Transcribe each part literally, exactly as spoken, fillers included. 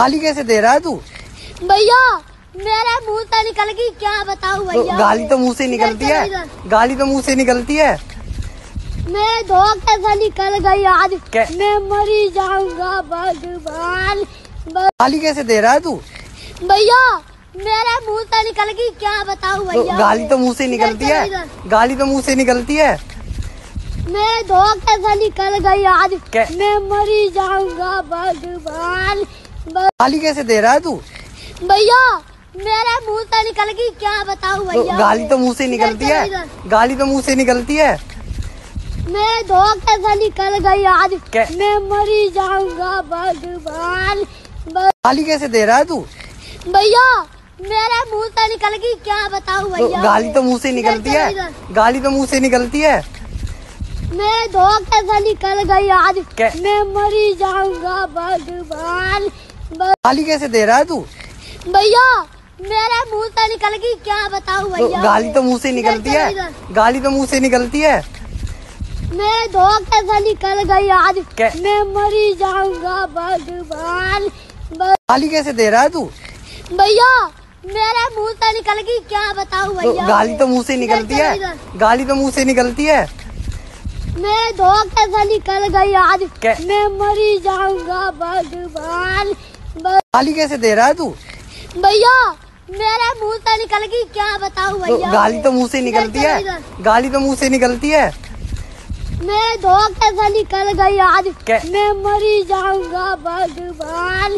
गाली कैसे दे रहा है तू? भैया मेरे मुंह से निकल गई, क्या बताऊं भैया। तो गाली तो मुंह से निकलती है, गाली तो मुंह से निकलती है। मेरे धोखे से निकल गई आज, मैं मरी जाऊंगा भगवान। गाली कैसे दे रहा है तू? भैया मेरे मुंह से निकल गई, क्या बताऊं भैया। तो गाली तो मुंह से निकलती है, गाली तो मुंह से निकलती है। मेरे धोखे से निकल गई आज, मैं मरी जाऊंगा भगवान। गाली कैसे दे रहा है तू? भैया मेरे मुंह से निकल गई, क्या बताऊं भैया। तो गाली तो मुंह से निकलती है, गाली तो मुंह से निकलती है। मेरे धोखे से निकल गई आज, मैं मरी जाऊंगा भगवान। गाली कैसे दे रहा है तू? भैया मेरे मुंह से निकल गई, क्या बताऊं भैया। तो गाली तो मुंह से निकलती है, गाली तो मुंह से निकलती है। मेरे धोखे से निकल गई आज, मैं मरी जाऊंगा भगवान। गाली कैसे दे रहा है तू? भैया मेरे मुंह से निकल गई, क्या बताऊं भैया। तो गाली तो मुंह से निकलती है, गाली तो मुंह से निकलती है। मेरे धोखे से निकल गई आज, मैं मरी जाऊंगा भगवान। गाली कैसे दे रहा है तू? भैया मेरे मुंह से निकल गई, क्या बताऊं भैया। तो गाली तो मुंह से निकलती है, गाली तो मुंह से निकलती है। मेरे धोखे से निकल गई आज, मैं मरी जाऊंगा भगवान। गाली कैसे दे रहा है तू? भैया मेरे मुंह से निकल गई, क्या बताऊं भैया। तो गाली तो मुंह से निकलती है, गाली तो मुंह से निकलती है। मेरे धोखे से निकल गई आज, मैं मरी जाऊंगा भगवान।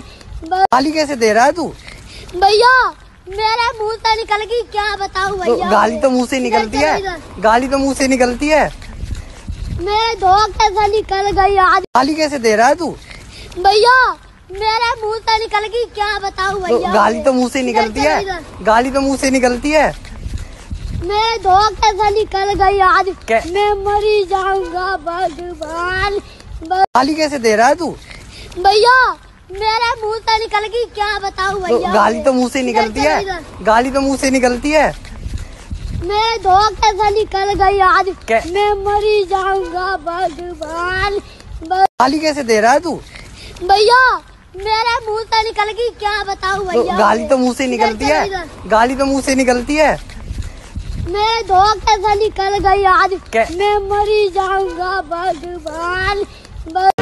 गाली कैसे दे रहा है तू? भैया मेरे मुंह से निकल गई, क्या बताऊं भैया। गाली तो मुंह से निकलती है, गाली तो मुंह से निकलती है। मेरे धोखे से निकल गई आज। गाली कैसे दे रहा है तू? भैया मेरे मुंह से निकल गई, क्या बताऊं भैया। तो गाली तो मुंह से निकलती है, गाली तो मुंह से निकलती है। मेरे धोखे से निकल गई आज, मैं मरी जाऊंगा भगवान। गाली कैसे दे रहा है तू? भैया मेरे मुंह से निकल गई, क्या बताऊं भैया। गाली तो मुंह से निकलती है, गाली तो मुंह से निकलती है। मेरे धोखे से निकल गई आज, मैं मरी जाऊंगा भगवान। गाली कैसे दे रहा है तू? भैया मेरे मुंह से निकल गई, क्या बताऊं भैया। तो गाली तो मुंह से निकलती है, गाली तो मुंह से निकलती है। मेरे धोखे से निकल गई आज, मैं मरी जाऊंगा भगवान।